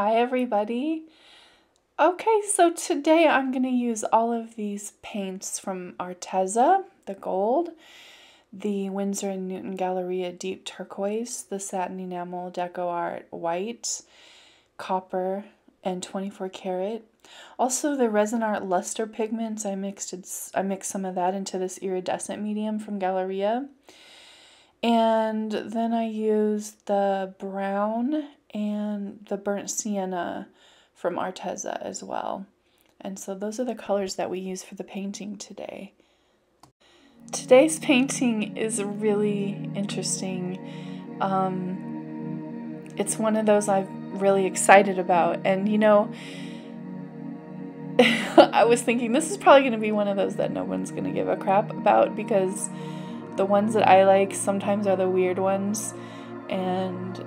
Hi everybody. Okay, so today I'm going to use all of these paints from Arteza, the gold, the Windsor and Newton Galleria deep turquoise, the Satin Enamel, Deco Art, white, copper, and 24 karat. Also the Resin Art Luster pigments, I mixed some of that into this iridescent medium from Galleria. And then I used the brown and the burnt sienna from Arteza as well. And so those are the colors that we use for the painting today. Today's painting is really interesting. It's one of those I'm really excited about. And you know, I was thinking this is probably going to be one of those that no one's going to give a crap about, because the ones that I like sometimes are the weird ones, and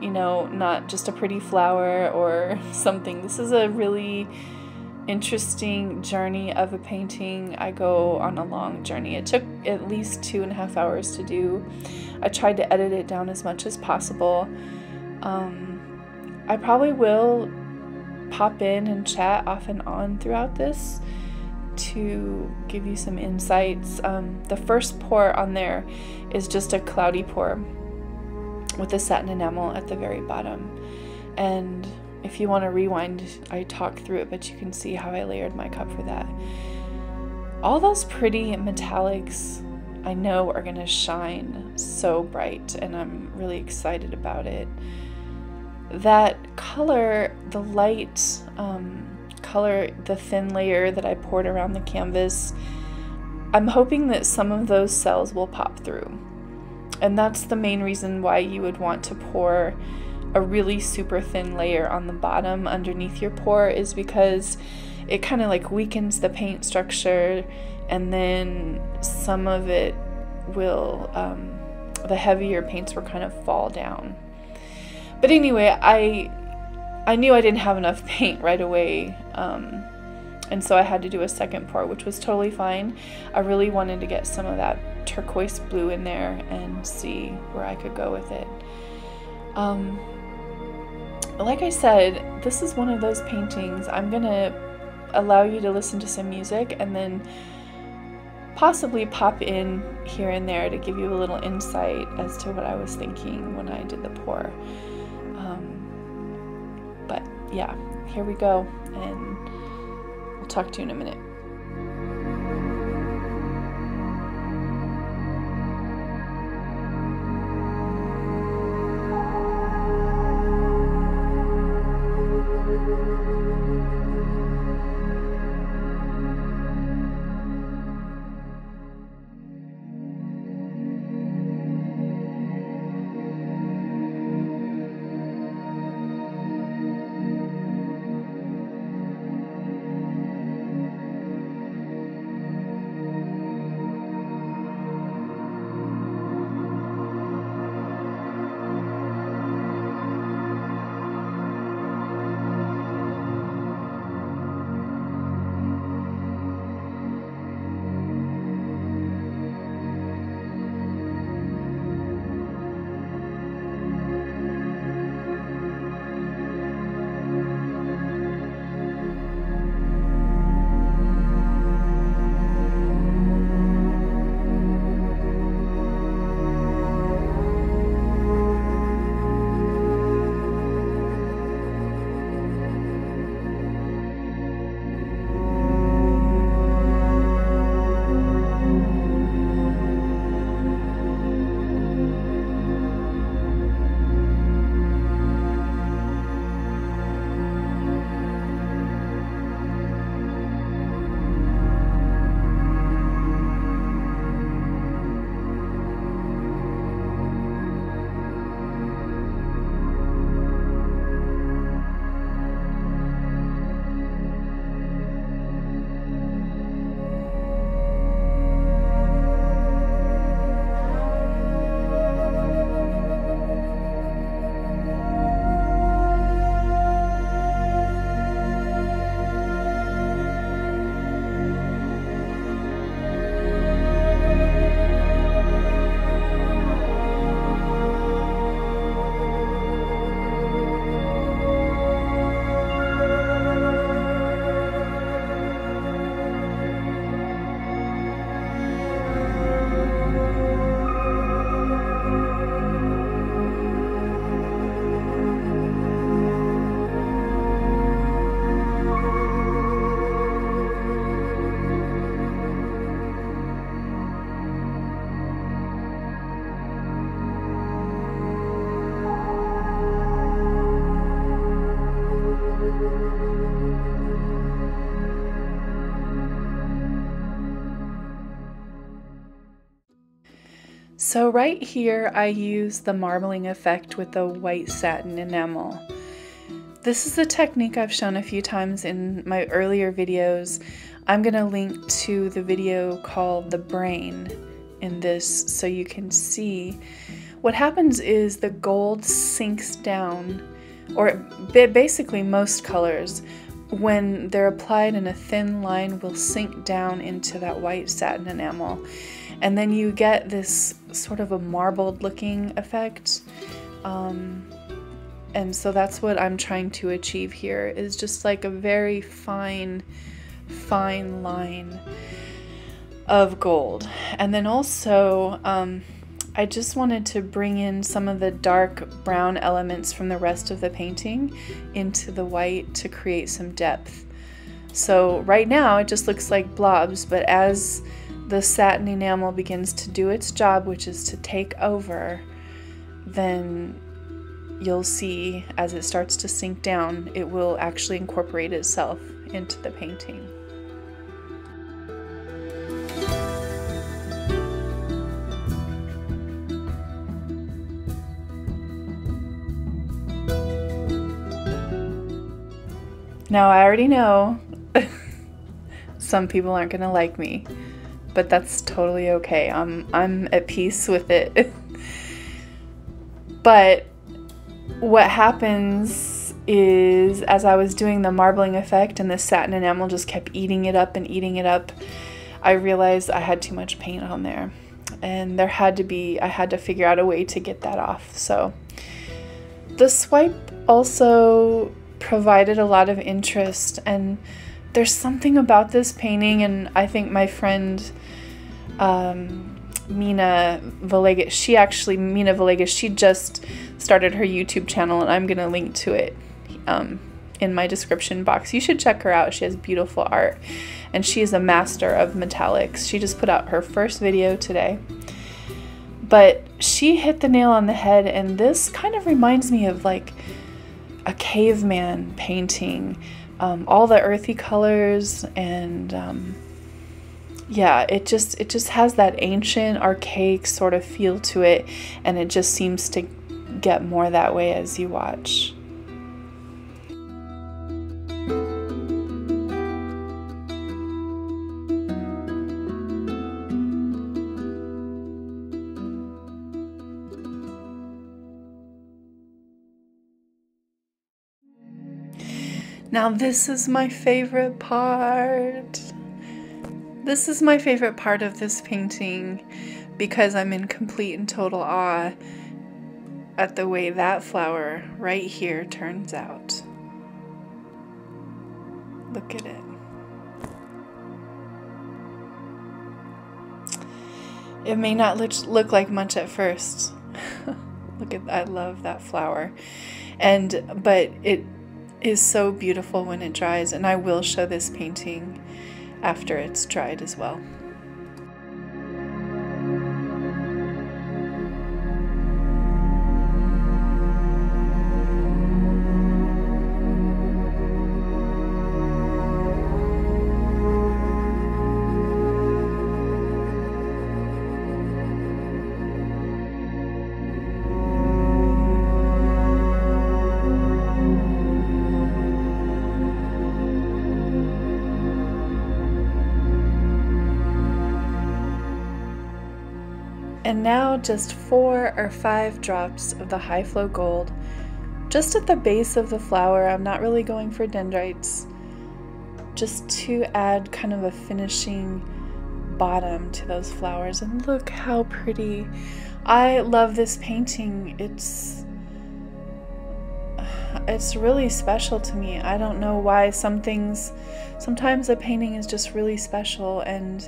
you know, not just a pretty flower or something. This is a really interesting journey of a painting. I go on a long journey. It took at least 2.5 hours to do. I tried to edit it down as much as possible. I probably will pop in and chat off and on throughout this to give you some insights. The first pour on there is just a cloudy pour with the satin enamel at the very bottom. And if you want to rewind, I talk through it, but you can see how I layered my cup for that. All those pretty metallics I know are going to shine so bright, and I'm really excited about it. That color, the light color, the thin layer that I poured around the canvas, I'm hoping that some of those cells will pop through. And that's the main reason why you would want to pour a really super thin layer on the bottom underneath your pour, is because it kind of like weakens the paint structure, and then some of it will, the heavier paints will kind of fall down. But anyway, I knew I didn't have enough paint right away, and so I had to do a second pour, which was totally fine. I really wanted to get some of that turquoise blue in there and see where I could go with it. Like I said, this is one of those paintings. I'm gonna allow you to listen to some music and then possibly pop in here and there to give you a little insight as to what I was thinking when I did the pour. But yeah, here we go, and we'll talk to you in a minute. So right here I use the marbling effect with the white satin enamel. This is a technique I've shown a few times in my earlier videos. I'm going to link to the video called The Brain in this so you can see. What happens is the gold sinks down, or basically most colors, when they're applied in a thin line, will sink down into that white satin enamel. And then you get this sort of a marbled looking effect. And so that's what I'm trying to achieve here, is just like a very fine line of gold. And then also, I just wanted to bring in some of the dark brown elements from the rest of the painting into the white to create some depth. So right now it just looks like blobs, but as the satin enamel begins to do its job, which is to take over, then you'll see as it starts to sink down, it will actually incorporate itself into the painting. Now, I already know some people aren't going to like me, but that's totally okay. I'm at peace with it. But what happens is, as I was doing the marbling effect and the satin enamel just kept eating it up and eating it up, I realized I had too much paint on there. And there had to be, I had to figure out a way to get that off. So the swipe also provided a lot of interest, and there's something about this painting, and I think my friend Mina Villegas, she just started her YouTube channel, and I'm gonna link to it in my description box. You should check her out. She has beautiful art, and she is a master of metallics. She just put out her first video today, but she hit the nail on the head, and this kind of reminds me of like a caveman painting. All the earthy colors, and yeah, it just has that ancient, archaic sort of feel to it, and it just seems to get more that way as you watch. Now this is my favorite part. This is my favorite part of this painting because I'm in complete and total awe at the way that flower right here turns out. Look at it. It may not look like much at first. Look at that, I love that flower. But it is so beautiful when it dries, and I will show this painting after it's dried as well. And now just 4 or 5 drops of the high flow gold just at the base of the flower. I'm not really going for dendrites, just to add kind of a finishing bottom to those flowers. And look how pretty. I love this painting. It's really special to me. I don't know why. Sometimes a painting is just really special, and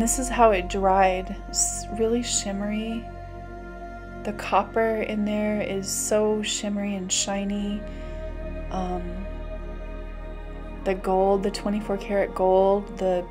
this is how it dried. It's really shimmery. The copper in there is so shimmery and shiny. The gold, the 24 karat gold, the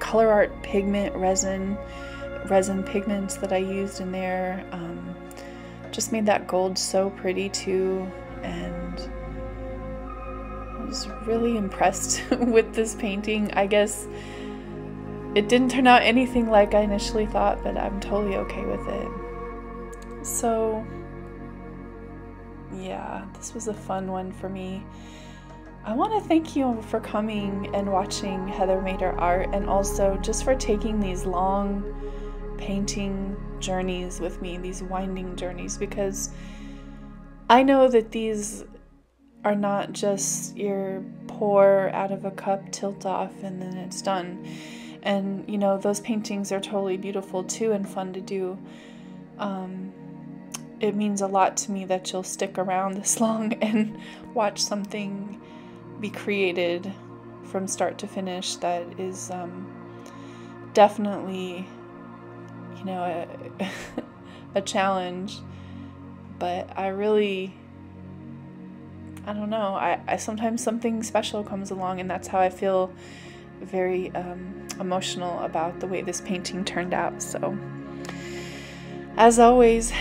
color art pigment resin pigments that I used in there just made that gold so pretty too. And I was really impressed with this painting. I guess It didn't turn out anything like I initially thought, but I'm totally okay with it. So yeah, this was a fun one for me. I want to thank you for coming and watching Heather Mader Art, and also just for taking these long painting journeys with me, these winding journeys, because I know that these are not just your pour out of a cup, tilt off, and then it's done. And, you know, those paintings are totally beautiful too and fun to do. It means a lot to me that you'll stick around this long and watch something be created from start to finish. That is definitely, you know, a challenge, but I don't know, I sometimes something special comes along, and that's how I feel very emotional about the way this painting turned out. So as always,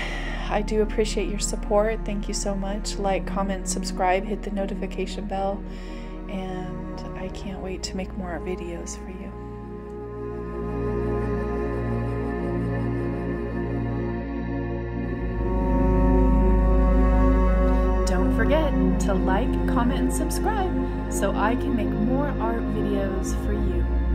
I do appreciate your support. Thank you so much. Like, comment, subscribe, hit the notification bell, and I can't wait to make more videos for you. Don't forget to like, comment, and subscribe so I can make more art videos for you.